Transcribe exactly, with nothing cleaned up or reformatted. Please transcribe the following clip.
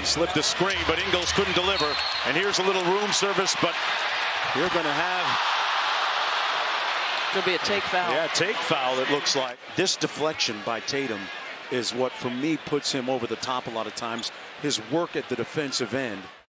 He slipped a screen, but Ingles couldn't deliver. And here's a little room service, but you're going to have... It'll be a take foul. Yeah, take foul, it looks like. This deflection by Tatum is what, for me, puts him over the top a lot of times. His work at the defensive end.